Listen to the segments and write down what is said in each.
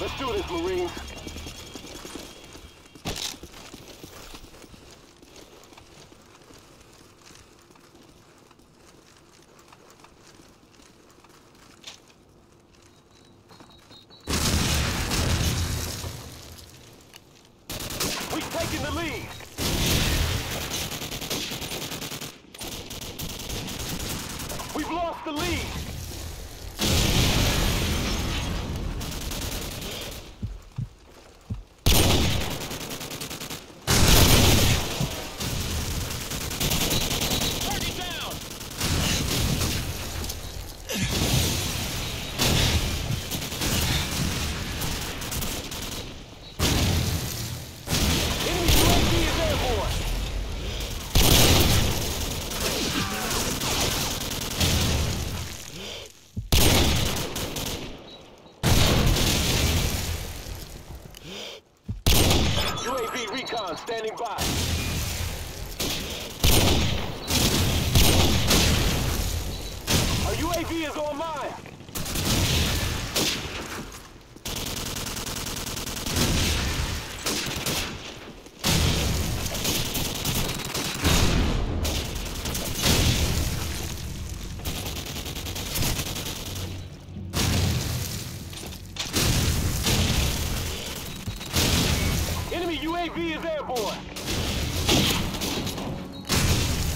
Let's do this, Marines. We've taken the lead. We've lost the lead. Standing by. Our UAV is on mine. Enemy UAV is airborne.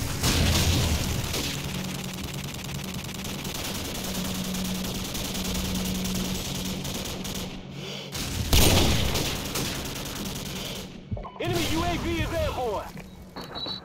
Enemy UAV is airborne. Airstrike standing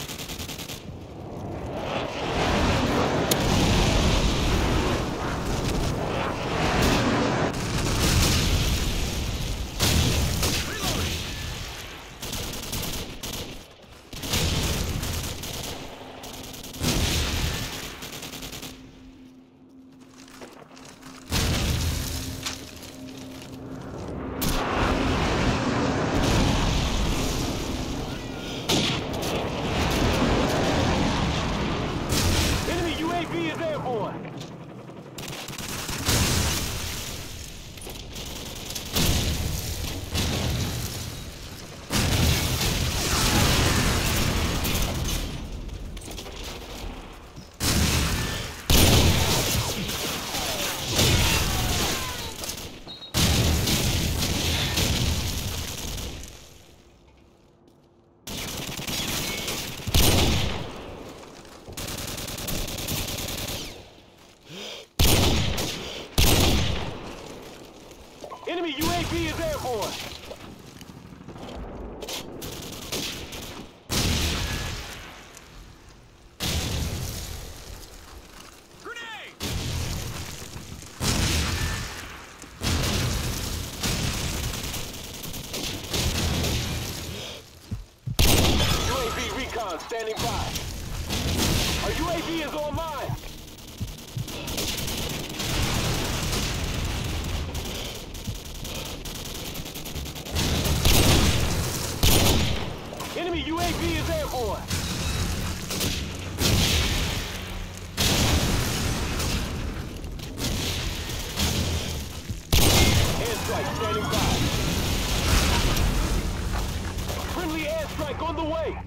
by. Strike on the way! Enemy UAV is airborne! Grenade! UAV recon standing by. Our UAV is on mine! Enemy UAV is airborne! Airstrike standing by! Friendly airstrike on the way!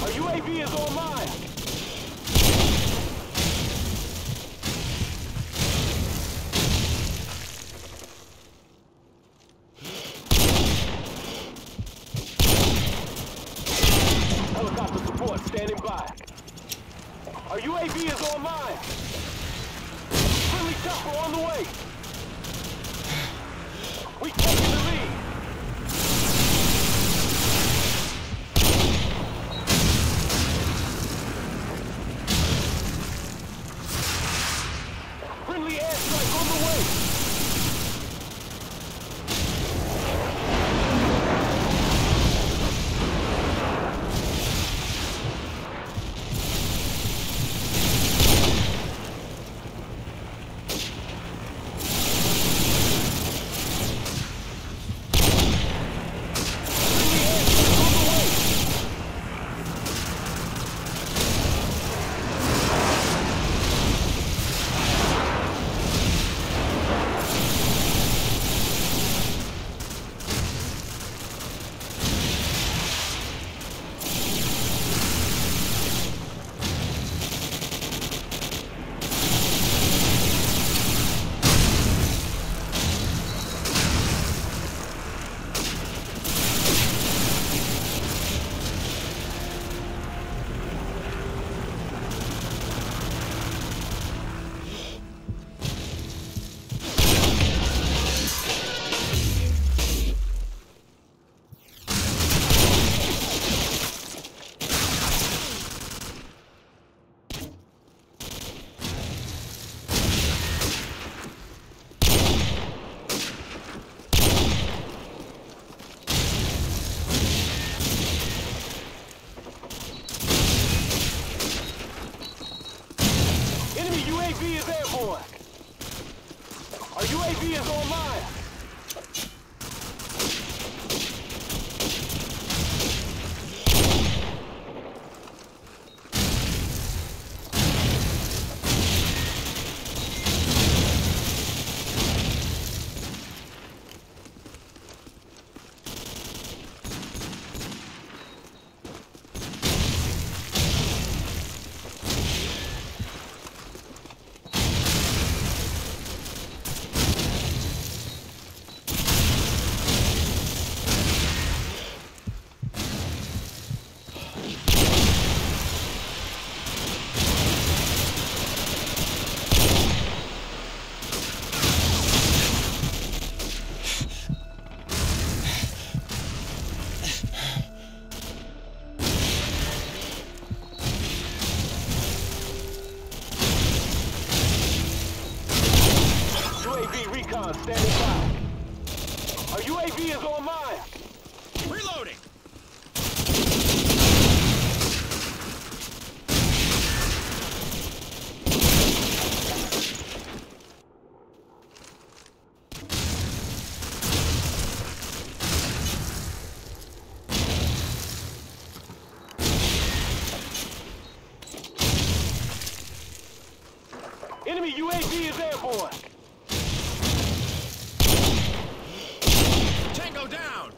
Our UAV is on mine! Standing by. Our UAV is online. Friendly chopper on the way. We've taken the lead. Friendly airstrike on the way. UAV is on mine. Reloading. Enemy UAV is airborne. Tango down.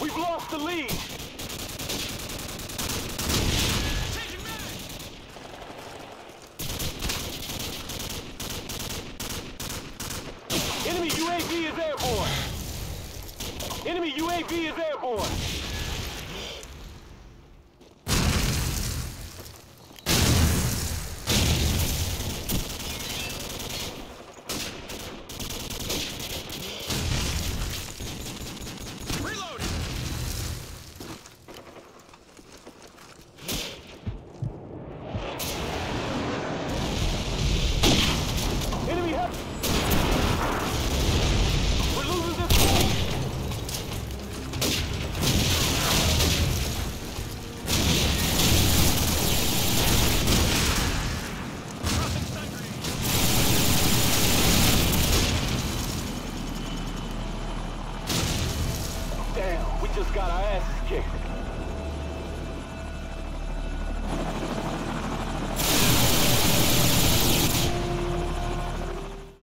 We've lost the lead. Enemy UAV is airborne. Enemy UAV is airborne. Reloading. Enemy has. Damn, we just got our asses kicked.